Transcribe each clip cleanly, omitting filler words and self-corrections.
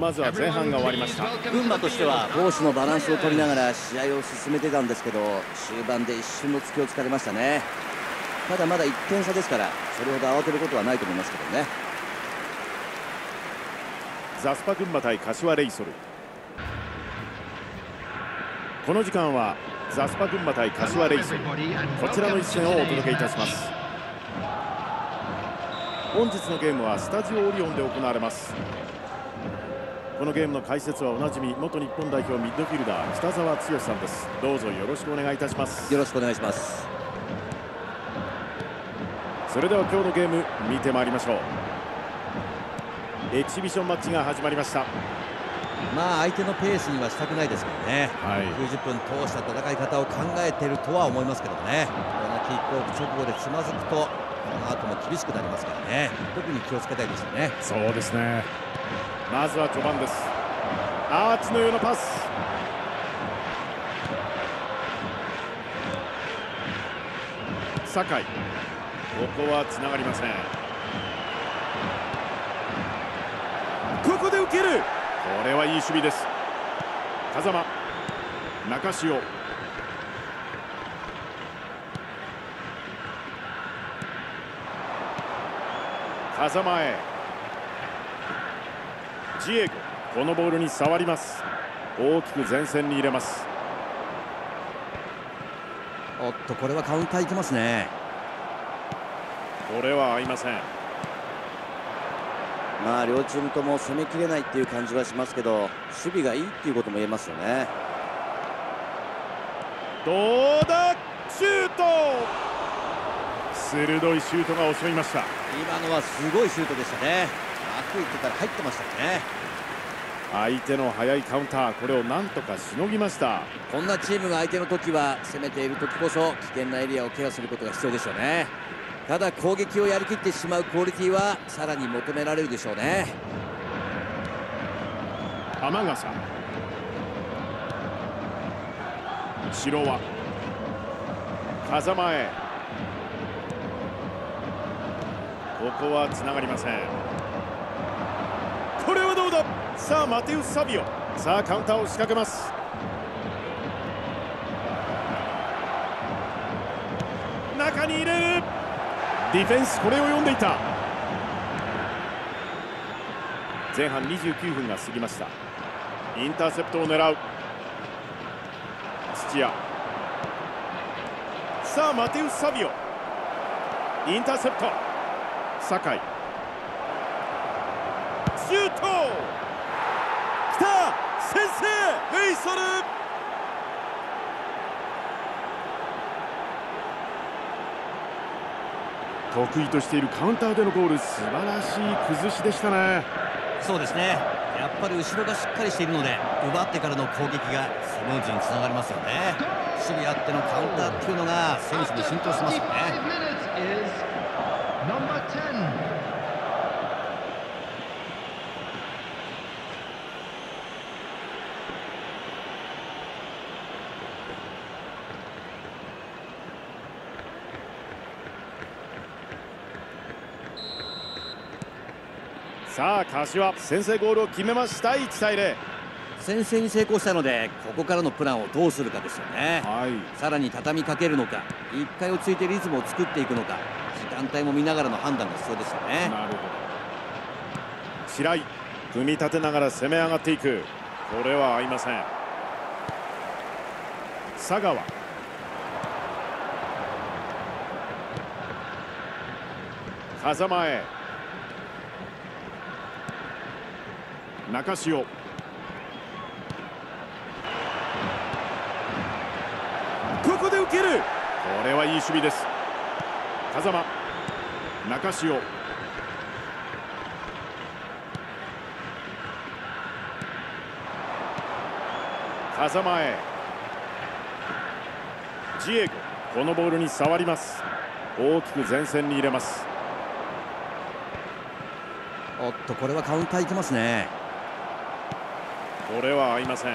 まずは前半が終わりました。群馬としては攻守のバランスを取りながら試合を進めてたんですけど、終盤で一瞬の隙を突かれましたね。ただまだ1点差ですから、それほど慌てることはないと思いますけどね。ザスパ群馬対柏レイソル。この時間はザスパ群馬対柏レイソル、こちらの一戦をお届けいたします。本日のゲームはスタジオオリオンで行われます。このゲームの解説はおなじみ元日本代表ミッドフィルダー北澤豪さんです。どうぞよろしくお願いいたします。よろしくお願いします。それでは今日のゲーム見てまいりましょう。エキシビションマッチが始まりました。まあ相手のペースにはしたくないですけどね、はい、90分通した戦い方を考えているとは思いますけどね。このキックオフ直後でつまずくと、この後も厳しくなりますからね。特に気をつけたいですよね。そうですね。まずは序盤です。アーチのようなパス。酒井、ここはつながりません。ここで受ける。これはいい守備です。風間、中潮、風間へ、ジエゴ、このボールに触ります。大きく前線に入れます。おっと、これはカウンターいきますね。これは合いません。まあ両チームとも攻めきれないっていう感じはしますけど、守備がいいっていうことも言えますよね。どうだ、シュート。鋭いシュートが襲いました。今のはすごいシュートでしたね。うまくいってたら入ってましたね。相手の速いカウンター、これをなんとかしのぎました。こんなチームが相手の時は、攻めている時こそ危険なエリアをケアすることが必要でしょうね。ただ攻撃をやりきってしまうクオリティはさらに求められるでしょうね。天笠、白輪、風間へ、ここはつながりません。これはどうだ。さあマテウス・サビオ、さあカウンターを仕掛けます。中に入れる。ディフェンス、これを読んでいた。前半29分が過ぎました。インターセプトを狙う土屋。さあマテウス・サビオ、インターセプト。酒井、シュート。きた、先制、レイソル。得意としているカウンターでのゴール、素晴らしい崩しでしたね。そうですね。やっぱり後ろがしっかりしているので、奪ってからの攻撃がスムーズにつながりますよね。守備あってのカウンターっていうのが選手に浸透しますよね。さあ柏、先制ゴールを決めました。1対0、先制に成功したので、ここからのプランをどうするかですよね、はい、さらに畳みかけるのか、1回をついてリズムを作っていくのか、時間帯も見ながらの判断が必要ですよね。なるほど。白井、組み立てながら攻め上がっていく。これは合いません。佐川、風間へ、中潮、ここで受ける。これはいい守備です。風間、中潮、風間へ、ジエゴ、このボールに触ります。大きく前線に入れます。おっと、これはカウンターいきますね。これは合いません。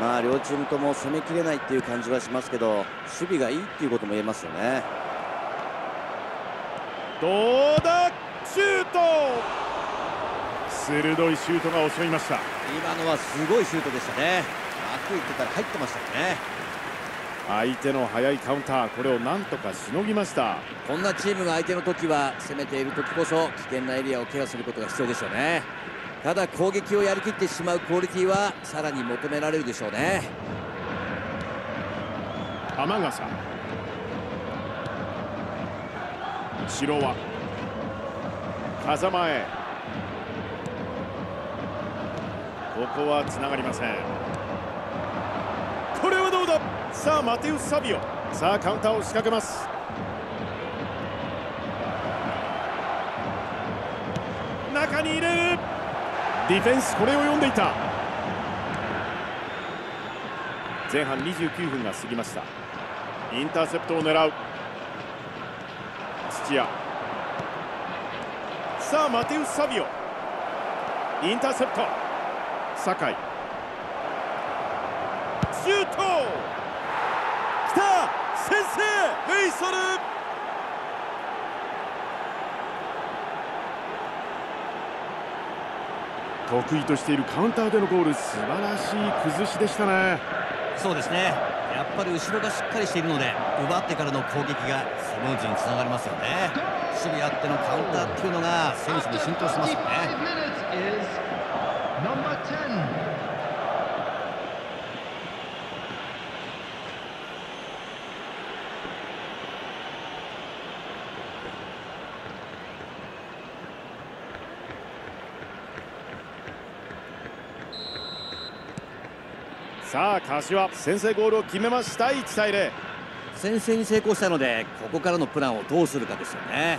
まあ両チームとも攻めきれないっていう感じはしますけど、守備がいいっていうことも言えますよね。どうだ、シュート。鋭いシュートが襲いました。今のはすごいシュートでしたね。枠行ってたら入ってましたね。相手の速いカウンター、これをなんとかしのぎました。こんなチームが相手の時は攻めている時こそ危険なエリアをケアすることが必要でしょうね。ただ攻撃をやりきってしまうクオリティはさらに求められるでしょうね。天笠、白輪、風前、ここはつながりません。これはどうだ。さあマテウス・サビオ、さあカウンターを仕掛けます。中に入れるディフェンス、これを読んでいた。前半29分が過ぎました。インターセプトを狙う土屋、さあマテウス・サビオ、インターセプト、酒井、シュート、きた、先制、メイソル。得意としているカウンターでのゴール、素晴らしい崩しでしたね。そうですね、やっぱり後ろがしっかりしているので、奪ってからの攻撃がスムーズにつながりますよね。守備あってのカウンターっていうのが選手に浸透してますよね。さあ柏、先制ゴールを決めました。1対0、先制に成功したので、ここからのプランをどうするかですよね。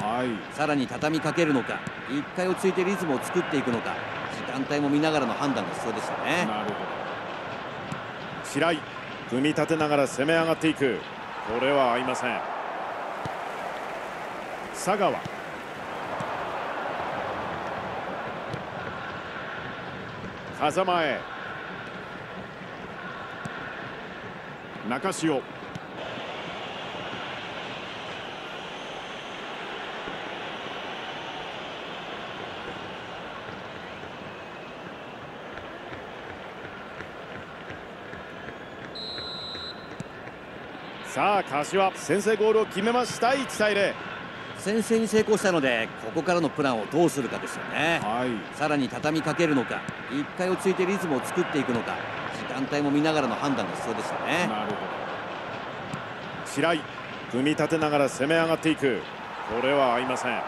さらに畳みかけるのか、1回をついてリズムを作っていくのか、時間帯も見ながらの判断が必要ですよね。なるほど。白井、組み立てながら攻め上がっていく、これは合いません。佐川、風前、中潮、さあ柏、先制ゴールを決めました。1対0、先制に成功したので、ここからのプランをどうするかですよね。さらに畳みかけるのか、1回をついてリズムを作っていくのか、時間帯も見ながらの判断が必要ですよね。なるほど。白井、組み立てながら攻め上がっていく、これは合いません。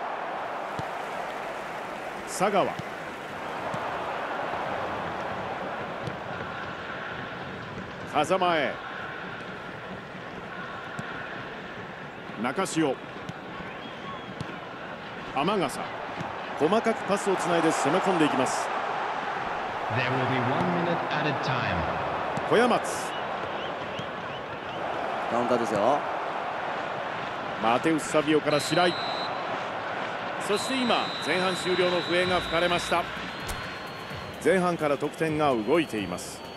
佐川、風前、中潮、天笠、細かくパスをつないで攻め込んでいきます。小屋松、カウンターですよ。マテウス・サビオから白井、そして今前半終了の笛が吹かれました。前半から得点が動いています。